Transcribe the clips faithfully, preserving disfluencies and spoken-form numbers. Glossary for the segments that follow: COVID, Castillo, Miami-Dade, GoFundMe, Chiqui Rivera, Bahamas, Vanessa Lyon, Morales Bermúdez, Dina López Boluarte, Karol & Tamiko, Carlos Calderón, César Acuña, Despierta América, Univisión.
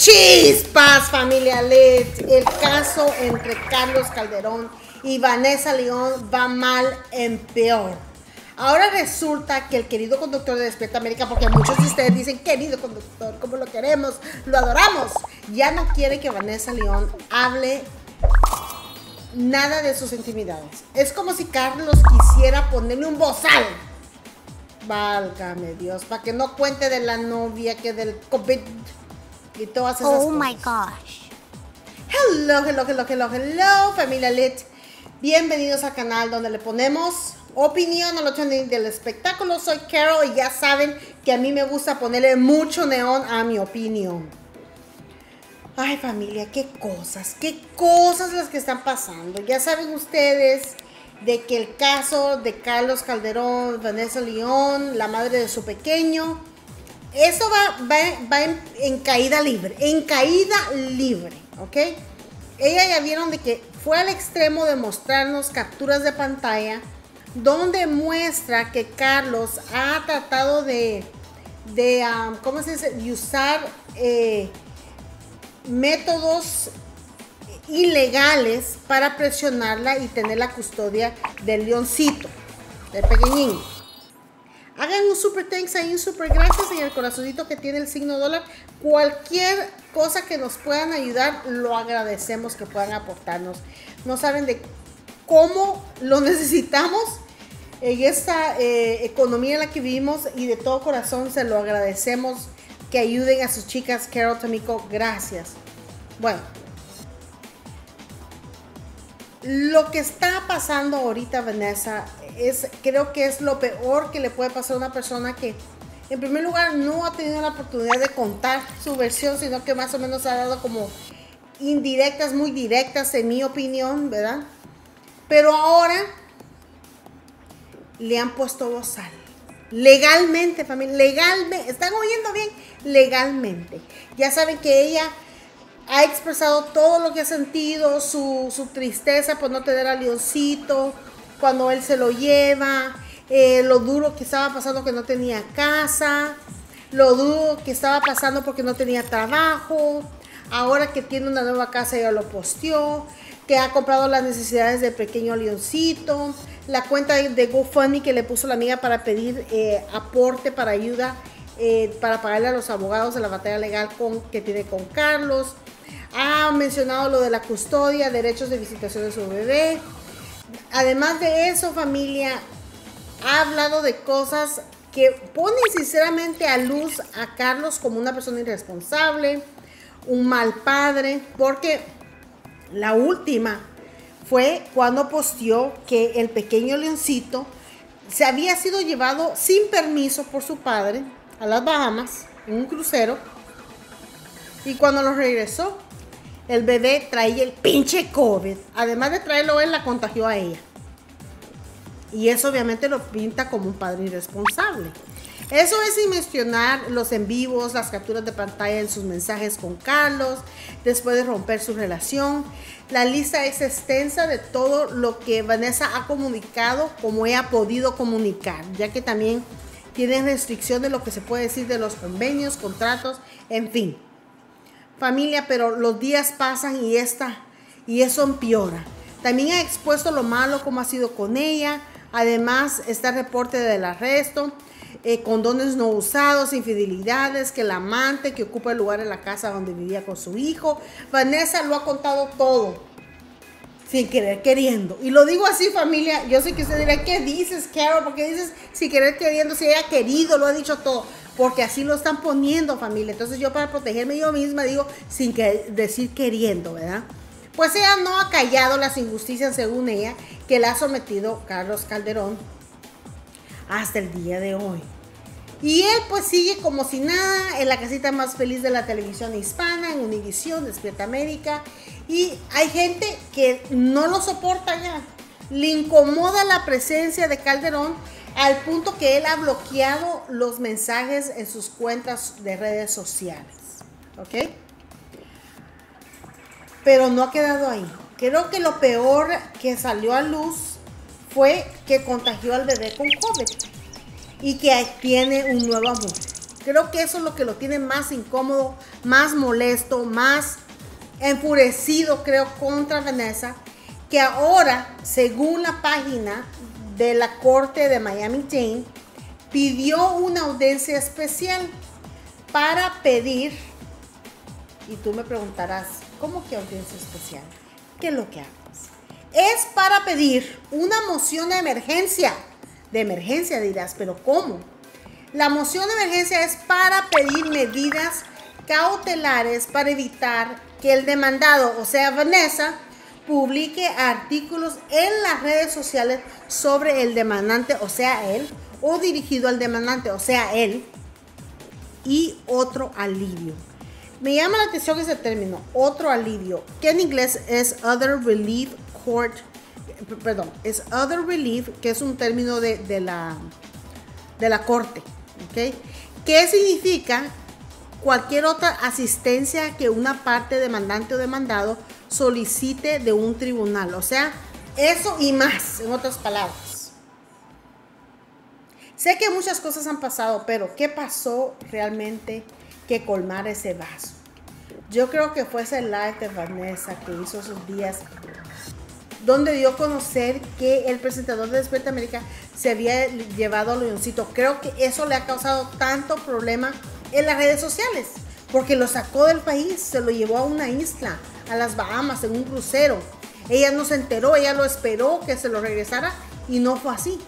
Chispas, familia L E D. El caso entre Carlos Calderón y Vanessa Lyon va mal en peor. Ahora resulta que el querido conductor de Despierta América, porque muchos de ustedes dicen, querido conductor, como lo queremos, lo adoramos, ya no quiere que Vanessa Lyon hable nada de sus intimidades. Es como si Carlos quisiera ponerle un bozal. Válgame Dios, para que no cuente de la novia, que del COVID y todas esas cosas. Oh my gosh. Hello, hello, hello, hello, hello, familia L E D. Bienvenidos al canal donde le ponemos opinión al otro del espectáculo. Soy Carol y ya saben que a mí me gusta ponerle mucho neón a mi opinión. Ay, familia, qué cosas, qué cosas las que están pasando. Ya saben ustedes de que el caso de Carlos Calderón, Vanessa Lyon, la madre de su pequeño, eso va, va, va en, en caída libre, en caída libre, ¿ok? Ella ya vieron de que fue al extremo de mostrarnos capturas de pantalla donde muestra que Carlos ha tratado de, de um, ¿cómo se dice?, de usar eh, métodos ilegales para presionarla y tener la custodia del leoncito, del pequeñín. Hagan un super thanks ahí, un super gracias en el corazoncito que tiene el signo dólar. Cualquier cosa que nos puedan ayudar, lo agradecemos que puedan aportarnos. No saben de cómo lo necesitamos en esta eh, economía en la que vivimos, y de todo corazón se lo agradecemos que ayuden a sus chicas. Carol, Tomiko, gracias. Bueno, lo que está pasando ahorita, Vanessa, es, creo que es lo peor que le puede pasar a una persona que, en primer lugar, no ha tenido la oportunidad de contar su versión, sino que más o menos ha dado como indirectas, muy directas, en mi opinión, ¿verdad? Pero ahora le han puesto bozal. Legalmente, familia, legalmente, ¿están oyendo bien? Legalmente. Ya saben que ella ha expresado todo lo que ha sentido, su, su tristeza por no tener a Leoncito, cuando él se lo lleva, eh, lo duro que estaba pasando que no tenía casa, lo duro que estaba pasando porque no tenía trabajo, ahora que tiene una nueva casa ella lo posteó, que ha comprado las necesidades del pequeño Leoncito, la cuenta de GoFundMe que le puso la amiga para pedir eh, aporte para ayuda, eh, para pagarle a los abogados de la batalla legal con, que tiene con Carlos. Ha mencionado lo de la custodia, derechos de visitación de su bebé. Además de eso, familia, ha hablado de cosas que ponen sinceramente a luz a Carlos como una persona irresponsable, un mal padre, porque la última fue cuando posteó que el pequeño Leoncito se había sido llevado sin permiso por su padre a las Bahamas en un crucero, y cuando lo regresó, el bebé traía el pinche COVID. Además de traerlo, él la contagió a ella. Y eso obviamente lo pinta como un padre irresponsable. Eso es sin mencionar los en vivos, las capturas de pantalla en sus mensajes con Carlos, después de romper su relación. La lista es extensa de todo lo que Vanessa ha comunicado, como ella ha podido comunicar, ya que también tiene restricción de lo que se puede decir de los convenios, contratos, en fin. Familia, pero los días pasan y, esta, y eso empeora. También ha expuesto lo malo como ha sido con ella. Además está el reporte del arresto, eh, condones no usados, infidelidades, que el amante que ocupa el lugar en la casa donde vivía con su hijo. Vanessa lo ha contado todo, sin querer queriendo. Y lo digo así, familia, yo sé que usted dirá, ¿qué dices, Carol? ¿Por qué dices sin querer queriendo? Si ella ha querido, lo ha dicho todo. Porque así lo están poniendo, familia. Entonces yo, para protegerme yo misma, digo sin que decir queriendo, ¿verdad? Pues ella no ha callado las injusticias, según ella, que la ha sometido Carlos Calderón hasta el día de hoy. Y él pues sigue como si nada en la casita más feliz de la televisión hispana, en Univisión, Despierta América. Y hay gente que no lo soporta ya. Le incomoda la presencia de Calderón, al punto que él ha bloqueado los mensajes en sus cuentas de redes sociales, ¿ok? Pero no ha quedado ahí. Creo que lo peor que salió a luz fue que contagió al bebé con COVID y que tiene un nuevo amor. Creo que eso es lo que lo tiene más incómodo, más molesto, más enfurecido, creo, contra Vanessa, que ahora, según la página de la Corte de Miami-Dade, pidió una audiencia especial para pedir, y tú me preguntarás, ¿cómo que audiencia especial? ¿Qué es lo que hago? Es para pedir una moción de emergencia. De emergencia dirás, pero ¿cómo? La moción de emergencia es para pedir medidas cautelares para evitar que el demandado, o sea Vanessa, publique artículos en las redes sociales sobre el demandante, o sea él, o dirigido al demandante, o sea él, y otro alivio. Me llama la atención ese término, otro alivio, que en inglés es other relief court, perdón, es other relief, que es un término de, de, la, de la corte, ¿ok? ¿Qué significa? Cualquier otra asistencia que una parte demandante o demandado solicite de un tribunal, o sea, eso y más, en otras palabras. Sé que muchas cosas han pasado, pero ¿qué pasó realmente que colmara ese vaso? Yo creo que fue ese live de Vanessa que hizo esos días, donde dio a conocer que el presentador de Despierta América se había llevado a Lyoncito. Creo que eso le ha causado tanto problema en las redes sociales, porque lo sacó del país, se lo llevó a una isla, a las Bahamas, en un crucero. Ella no se enteró, ella lo esperó que se lo regresara y no fue así.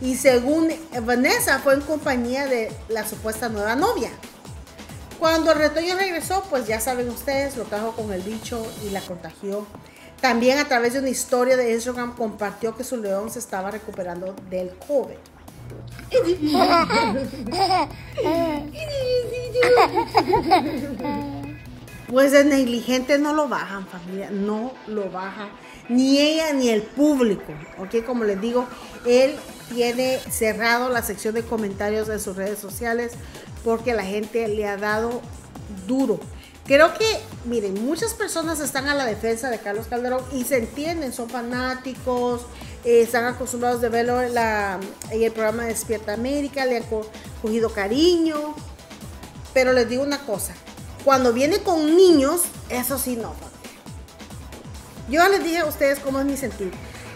Y según Vanessa, fue en compañía de la supuesta nueva novia. Cuando el retoño regresó, pues ya saben ustedes, lo trajo con el bicho y la contagió. También a través de una historia de Instagram compartió que su león se estaba recuperando del COVID. Pues el negligente no lo bajan, familia, no lo baja, ni ella ni el público, ¿ok? Como les digo, él tiene cerrado la sección de comentarios de sus redes sociales porque la gente le ha dado duro. Creo que, miren, muchas personas están a la defensa de Carlos Calderón y se entienden, son fanáticos, eh, están acostumbrados de verlo en, la, en el programa de Despierta América, le han co cogido cariño. Pero les digo una cosa, cuando viene con niños, eso sí no. Yo ya les dije a ustedes cómo es mi sentir.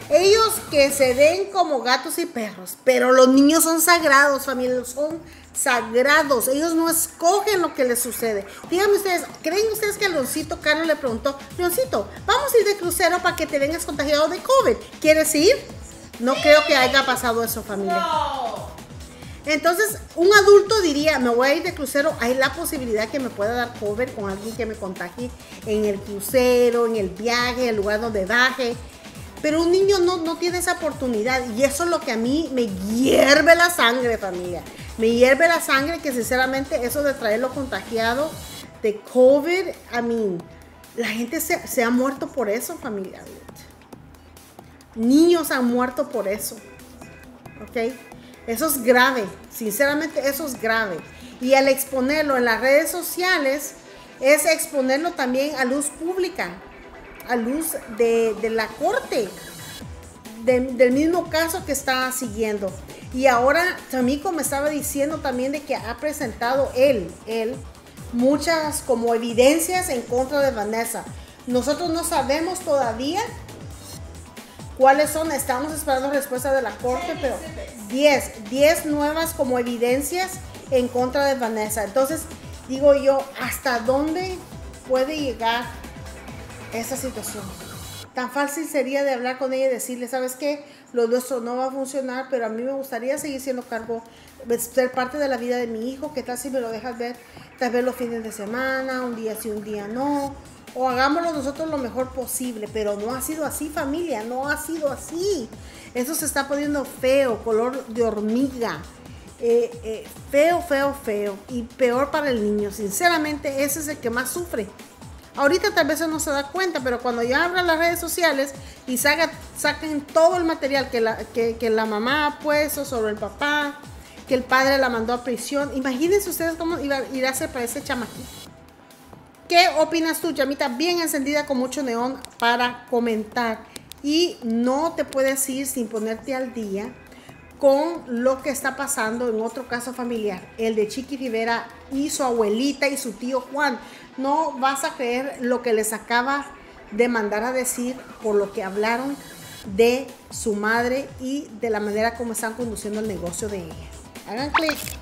Ellos que se den como gatos y perros, pero los niños son sagrados, familia, son sagrados, ellos no escogen lo que les sucede. Díganme ustedes, ¿creen ustedes que a Lyoncito Carlos le preguntó, Lyoncito, vamos a ir de crucero para que te vengas contagiado de COVID? ¿Quieres ir? No creo que haya pasado eso, familia. Entonces, un adulto diría, me voy a ir de crucero, hay la posibilidad que me pueda dar COVID con alguien que me contagie en el crucero, en el viaje, el lugar donde baje. Pero un niño no, no tiene esa oportunidad, y eso es lo que a mí me hierve la sangre, familia. Me hierve la sangre que sinceramente eso de traerlo contagiado de COVID, I mean, la gente se, se ha muerto por eso, familia. Niños han muerto por eso, ¿ok? Eso es grave, sinceramente eso es grave. Y al exponerlo en las redes sociales, es exponerlo también a luz pública, a luz de, de la corte, de, del mismo caso que está siguiendo. Y ahora Chamico me estaba diciendo también de que ha presentado él, él, muchas como evidencias en contra de Vanessa. Nosotros no sabemos todavía cuáles son, estamos esperando respuesta de la corte, pero diez, diez nuevas como evidencias en contra de Vanessa. Entonces, digo yo, ¿hasta dónde puede llegar esa situación? Tan fácil sería de hablar con ella y decirle, ¿sabes qué? Lo nuestro no va a funcionar, pero a mí me gustaría seguir siendo cargo, ser parte de la vida de mi hijo. ¿Qué tal si me lo dejas ver? Tal vez los fines de semana, un día sí, un día no. O hagámoslo nosotros lo mejor posible. Pero no ha sido así, familia, no ha sido así. Eso se está poniendo feo, color de hormiga. Eh, eh, feo, feo, feo. Y peor para el niño. Sinceramente, ese es el que más sufre. Ahorita tal vez no se da cuenta, pero cuando ya abran las redes sociales y saca, saquen todo el material que la, que, que la mamá ha puesto sobre el papá, que el padre la mandó a prisión. Imagínense ustedes cómo irá a ser para ese chamaquito. ¿Qué opinas tú, llamita? Bien encendida con mucho neón para comentar. Y no te puedes ir sin ponerte al día con lo que está pasando en otro caso familiar, el de Chiqui Rivera y su abuelita y su tío Juan. No vas a creer lo que les acaba de mandar a decir por lo que hablaron de su madre y de la manera como están conduciendo el negocio de ella. Hagan clic.